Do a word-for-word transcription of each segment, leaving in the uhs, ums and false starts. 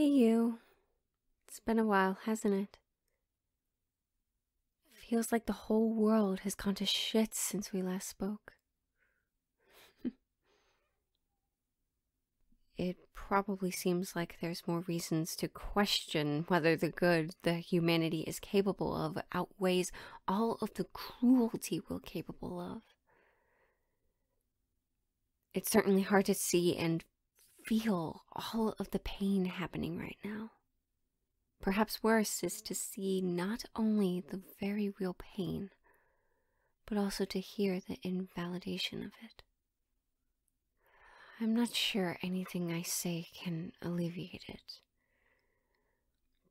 Hey you. It's been a while, hasn't it? Feels like the whole world has gone to shit since we last spoke. It probably seems like there's more reasons to question whether the good that humanity is capable of outweighs all of the cruelty we're capable of. It's certainly hard to see and feel all of the pain happening right now. Perhaps worse is to see not only the very real pain, but also to hear the invalidation of it. I'm not sure anything I say can alleviate it.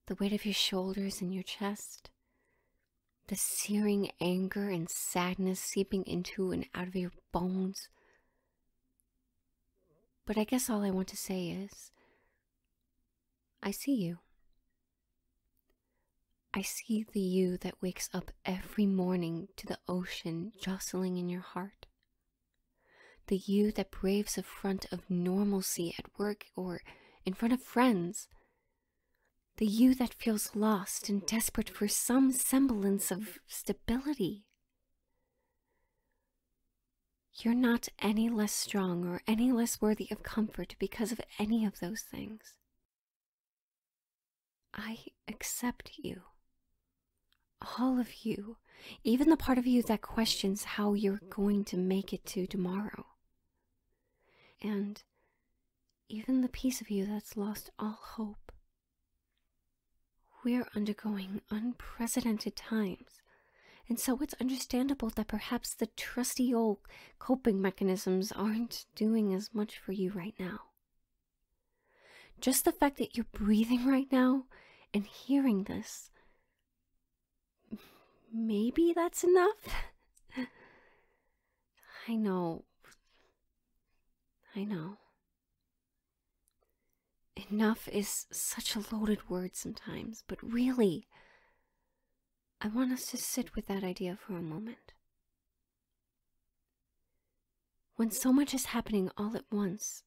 The weight of your shoulders and your chest, the searing anger and sadness seeping into and out of your bones. But I guess all I want to say is, I see you. I see the you that wakes up every morning to the ocean jostling in your heart. The you that braves a front of normalcy at work or in front of friends. The you that feels lost and desperate for some semblance of stability. You're not any less strong or any less worthy of comfort because of any of those things. I accept you. All of you. Even the part of you that questions how you're going to make it to tomorrow. And even the piece of you that's lost all hope. We're undergoing unprecedented times, and so it's understandable that perhaps the trusty old coping mechanisms aren't doing as much for you right now. Just the fact that you're breathing right now and hearing this, maybe that's enough? I know. I know. Enough is such a loaded word sometimes, but really, I want us to sit with that idea for a moment. When so much is happening all at once,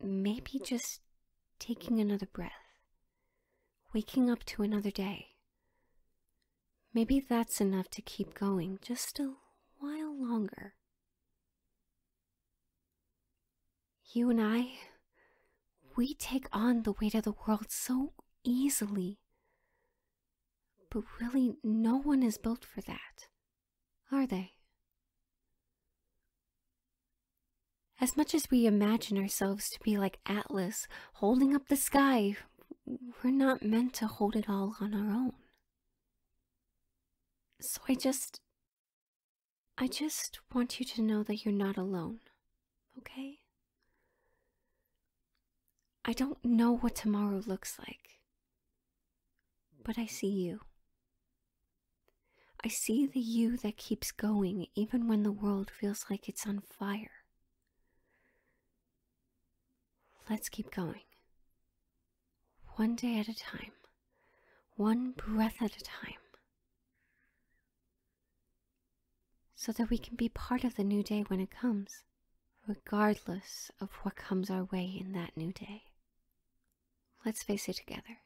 maybe just taking another breath, waking up to another day. Maybe that's enough to keep going just a while longer. You and I, we take on the weight of the world so easily. But really, no one is built for that, are they? As much as we imagine ourselves to be like Atlas, holding up the sky, we're not meant to hold it all on our own. So I just, I just want you to know that you're not alone, okay? I don't know what tomorrow looks like, but I see you. I see the you that keeps going even when the world feels like it's on fire. Let's keep going. One day at a time. One breath at a time. So that we can be part of the new day when it comes, regardless of what comes our way in that new day. Let's face it together.